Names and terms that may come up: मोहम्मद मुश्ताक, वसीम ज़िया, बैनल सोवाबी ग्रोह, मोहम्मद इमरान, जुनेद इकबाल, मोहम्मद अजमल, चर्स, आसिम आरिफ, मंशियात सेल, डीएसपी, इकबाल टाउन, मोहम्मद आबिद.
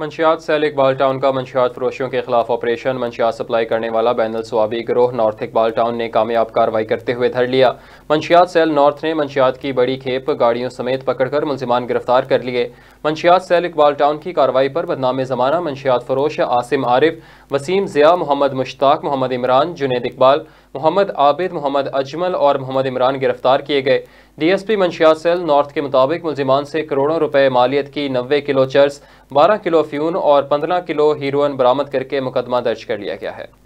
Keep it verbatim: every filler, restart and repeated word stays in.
मंशियात सेल इकबाल टाउन का मंशियात फरोशियों के खिलाफ ऑपरेशन। मंशियात सप्लाई करने वाला बैनल सोवाबी ग्रोह नॉर्थ इकबाल टाउन ने कामयाब कार्रवाई करते हुए धर लिया। मंशियात सेल नॉर्थ ने मंशियात की बड़ी खेप गाड़ियों समेत पकड़कर मुलजिमान गिरफ्तार कर लिए। मंशियात सेल इकबाल टाउन की कार्रवाई पर बदनाम ज़माना मंशियात फरोश आसिम आरिफ, वसीम ज़िया, मोहम्मद मुश्ताक, मोहम्मद इमरान, जुनेद इकबाल, मोहम्मद आबिद, मोहम्मद अजमल और मोहम्मद इमरान गिरफ्तार किए गए। डीएसपी मंशियात सेल नॉर्थ के मुताबिक मुलजिमान से करोड़ों रुपए मालियत की नब्बे किलो चर्स, बारह किलो फ्यून और पंद्रह किलो हीरोइन बरामद करके मुकदमा दर्ज कर लिया गया है।